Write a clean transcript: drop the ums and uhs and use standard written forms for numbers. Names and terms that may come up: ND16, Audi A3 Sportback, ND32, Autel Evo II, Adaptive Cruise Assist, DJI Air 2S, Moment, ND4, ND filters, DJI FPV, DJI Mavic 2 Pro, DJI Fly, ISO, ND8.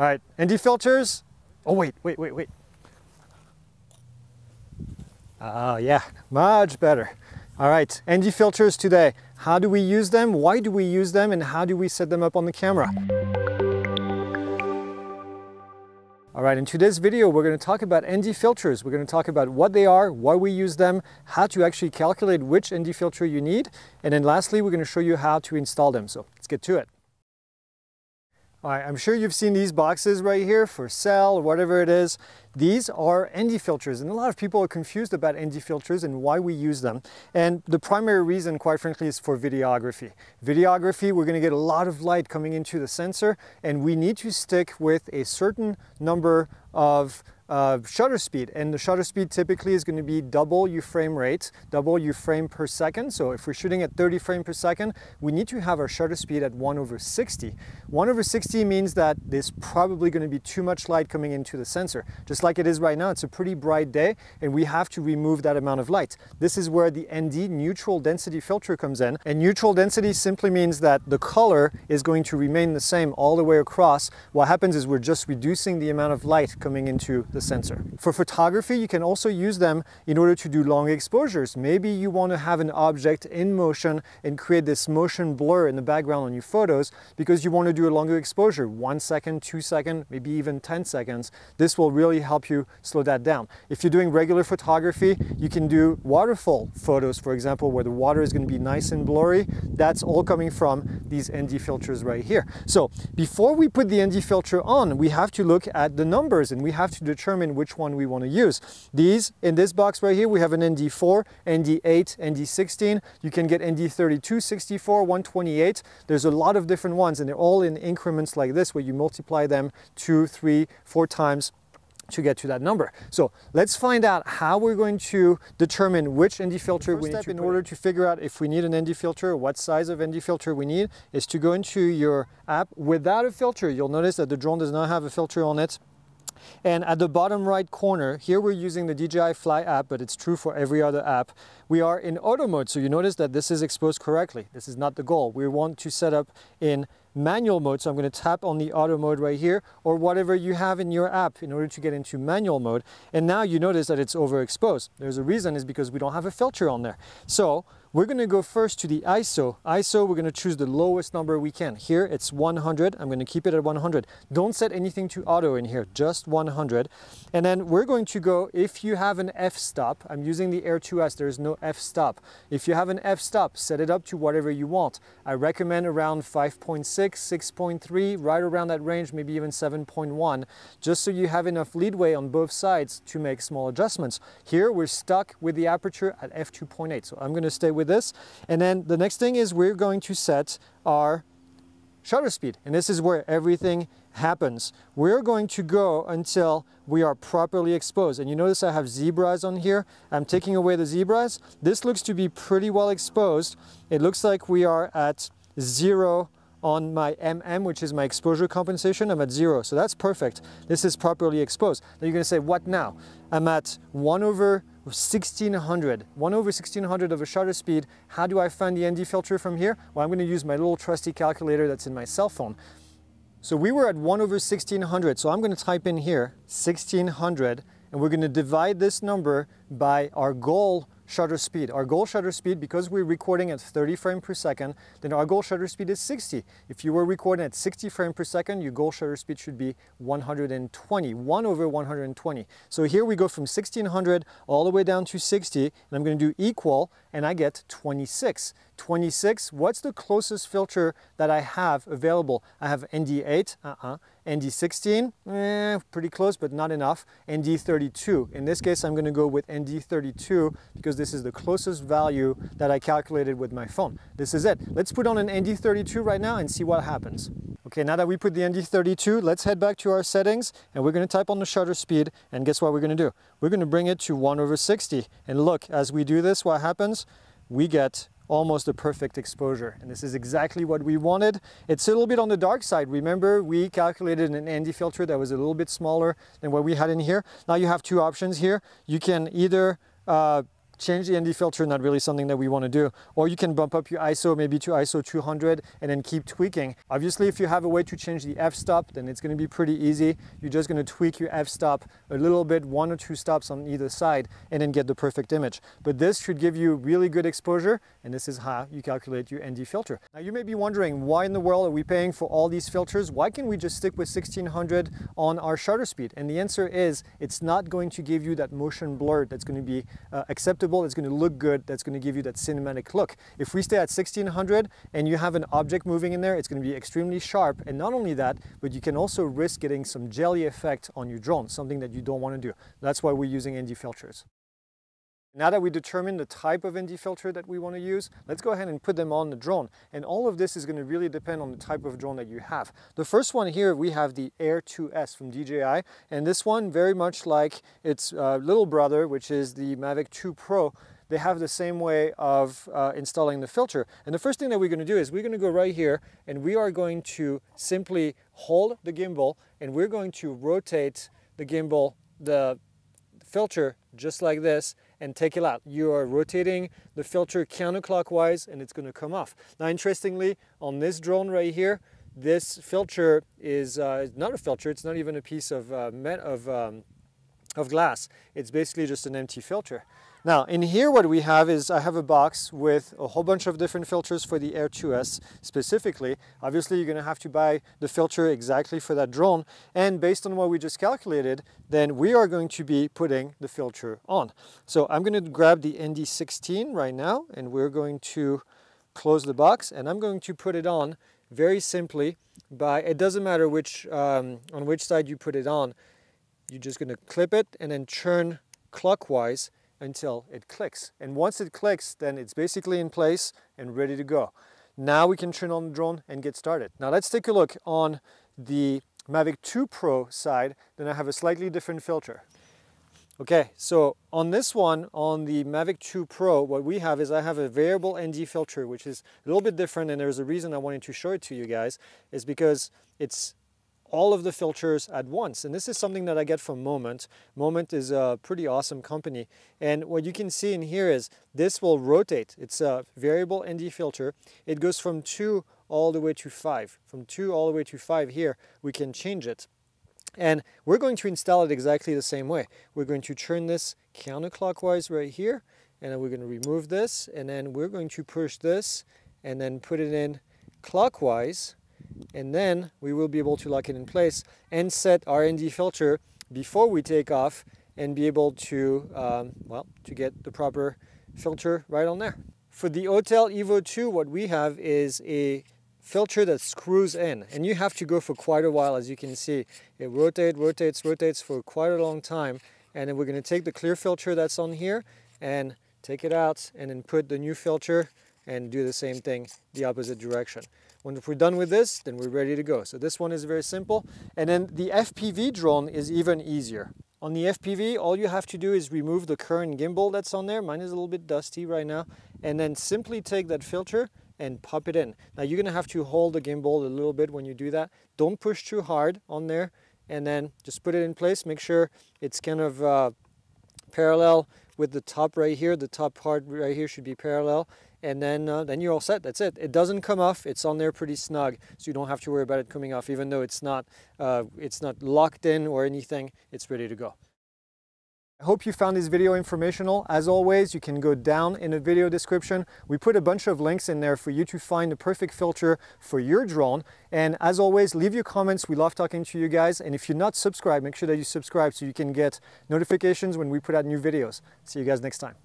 All right, ND filters. Oh, wait. Yeah, much better. All right, ND filters today. How do we use them? Why do we use them? And how do we set them up on the camera? All right, in today's video, we're going to talk about ND filters. We're going to talk about what they are, why we use them, how to actually calculate which ND filter you need. And then lastly, we're going to show you how to install them. So let's get to it. All right, I'm sure you've seen these boxes right here for sale or whatever it is. These are ND filters, and a lot of people are confused about ND filters and why we use them. And the primary reason, quite frankly, is for videography. Videography, we're going to get a lot of light coming into the sensor, and we need to stick with a certain number of shutter speed, and the shutter speed typically is going to be double your frame rate, double your frame per second. So if we're shooting at 30 frames per second, we need to have our shutter speed at 1/60. 1/60 means that there's probably going to be too much light coming into the sensor. Just like it is right now, it's a pretty bright day and we have to remove that amount of light. This is where the ND neutral density filter comes in, and neutral density simply means that the color is going to remain the same all the way across. What happens is we're just reducing the amount of light coming into the sensor. For photography, you can also use them in order to do long exposures. Maybe you want to have an object in motion and create this motion blur in the background on your photos because you want to do a longer exposure, 1 second, 2 seconds, maybe even 10 seconds. This will really help you slow that down. If you're doing regular photography, you can do waterfall photos, for example, where the water is going to be nice and blurry. That's all coming from these ND filters right here. So before we put the ND filter on, we have to look at the numbers and we have to determine which one we want to use. These, in this box right here, we have an ND4, ND8, ND16. You can get ND32, 64, 128. There's a lot of different ones and they're all in increments like this where you multiply them 2, 3, 4 times to get to that number. So let's find out how we're going to determine which ND filter we need. In order to figure out if we need an ND filter, what size of ND filter we need, is to go into your app without a filter. You'll notice that the drone does not have a filter on it. And at the bottom right corner, here we're using the DJI Fly app, but it's true for every other app. We are in auto mode, so you notice that this is exposed correctly. This is not the goal. We want to set up in manual mode, so I'm going to tap on the auto mode right here, or whatever you have in your app in order to get into manual mode. And now you notice that it's overexposed. There's a reason, is because we don't have a filter on there. So we're going to go first to the ISO. ISO, we're going to choose the lowest number we can. Here, it's 100. I'm going to keep it at 100. Don't set anything to auto in here, just 100. And then we're going to go, if you have an f-stop, I'm using the Air 2S, there's no f-stop. If you have an f-stop, set it up to whatever you want. I recommend around 5.6, 6.3, right around that range, maybe even 7.1, just so you have enough leadway on both sides to make small adjustments. Here, we're stuck with the aperture at f2.8, so I'm going to stay with this. And then the next thing is we're going to set our shutter speed, and this is where everything happens. We're going to go until we are properly exposed, and you notice I have zebras on here. I'm taking away the zebras. This looks to be pretty well exposed. It looks like we are at 0 on my MM, which is my exposure compensation. I'm at 0, so that's perfect. This is properly exposed. Now you're going to say, what now? I'm at 1/1600 of a shutter speed. How do I find the ND filter from here? Well, I'm going to use my little trusty calculator that's in my cell phone. So we were at 1/1600, so I'm going to type in here 1600, and we're going to divide this number by our goal shutter speed. Our goal shutter speed, because we're recording at 30 frames per second, then our goal shutter speed is 60. If you were recording at 60 frames per second, your goal shutter speed should be 120, 1/120. So here we go from 1600 all the way down to 60, and I'm going to do equal, and I get 26. 26, what's the closest filter that I have available? I have ND8, ND16, pretty close, but not enough. ND32, in this case, I'm going to go with ND32 because this is the closest value that I calculated with my phone. This is it. Let's put on an ND32 right now and see what happens. Okay, now that we put the ND32, let's head back to our settings, and we're going to type on the shutter speed, and guess what we're going to do? We're going to bring it to 1/60, and look, as we do this, what happens? We get almost a perfect exposure, and this is exactly what we wanted. It's a little bit on the dark side. Remember, we calculated an ND filter that was a little bit smaller than what we had in here. Now you have two options here. You can either change the ND filter, not really something that we want to do. Or you can bump up your ISO maybe to ISO 200 and then keep tweaking. Obviously, if you have a way to change the f-stop, then it's going to be pretty easy. You're just going to tweak your f-stop a little bit, 1 or 2 stops on either side, and then get the perfect image. But this should give you really good exposure, and this is how you calculate your ND filter. Now you may be wondering, why in the world are we paying for all these filters? Why can't we just stick with 1600 on our shutter speed? And the answer is, it's not going to give you that motion blur that's going to be acceptable, it's going to look good, that's going to give you that cinematic look. If we stay at 1600 and you have an object moving in there, it's going to be extremely sharp. And not only that, but you can also risk getting some jelly effect on your drone, something that you don't want to do. That's why we're using ND filters. Now that we determined the type of ND filter that we want to use, let's go ahead and put them on the drone. And all of this is going to really depend on the type of drone that you have. The first one here, we have the Air 2S from DJI. And this one, very much like its little brother, which is the Mavic 2 Pro, they have the same way of installing the filter. And the first thing that we're going to do is we're going to go right here and we are going to simply hold the gimbal and we're going to rotate the gimbal, the filter, just like this, and take it out. You are rotating the filter counterclockwise and it's going to come off. Now interestingly, on this drone right here, this filter is not a filter, it's not even a piece of glass. It's basically just an empty filter. Now in here what we have is I have a box with a whole bunch of different filters for the Air 2S specifically. Obviously you're going to have to buy the filter exactly for that drone, and based on what we just calculated, then we are going to be putting the filter on. So I'm going to grab the ND16 right now and we're going to close the box and I'm going to put it on very simply by, it doesn't matter which on which side you put it on, you're just going to clip it and then turn clockwise until it clicks. And once it clicks, then it's basically in place and ready to go. Now we can turn on the drone and get started. Now let's take a look on the Mavic 2 Pro side, then I have a slightly different filter. Okay, so on this one, on the Mavic 2 Pro, what we have is I have a variable ND filter, which is a little bit different, and there's a reason I wanted to show it to you guys, is because it's all of the filters at once. And this is something that I get from Moment. Moment is a pretty awesome company. And what you can see in here is this will rotate. It's a variable ND filter. It goes from 2 all the way to 5. From 2 all the way to 5 here, we can change it. And we're going to install it exactly the same way. We're going to turn this counterclockwise right here, and then we're going to remove this, and then we're going to push this, and then put it in clockwise, and then we will be able to lock it in place and set our ND filter before we take off and be able to, well, to get the proper filter right on there. For the Autel Evo II, what we have is a filter that screws in, and you have to go for quite a while. As you can see, it rotates for quite a long time, and then we're going to take the clear filter that's on here and take it out and then put the new filter and do the same thing the opposite direction. When we're done with this, then we're ready to go. So this one is very simple. And then the FPV drone is even easier. On the FPV, all you have to do is remove the current gimbal that's on there. Mine is a little bit dusty right now. And then simply take that filter and pop it in. Now you're gonna have to hold the gimbal a little bit when you do that. Don't push too hard on there. And then just put it in place. Make sure it's kind of parallel with the top right here. The top part right here should be parallel. And then you're all set. That's it. It doesn't come off. It's on there pretty snug, so you don't have to worry about it coming off. Even though it's not locked in or anything, it's ready to go. I hope you found this video informational. As always, you can go down in the video description. We put a bunch of links in there for you to find the perfect filter for your drone. And as always, leave your comments. We love talking to you guys. And if you're not subscribed, make sure that you subscribe so you can get notifications when we put out new videos. See you guys next time.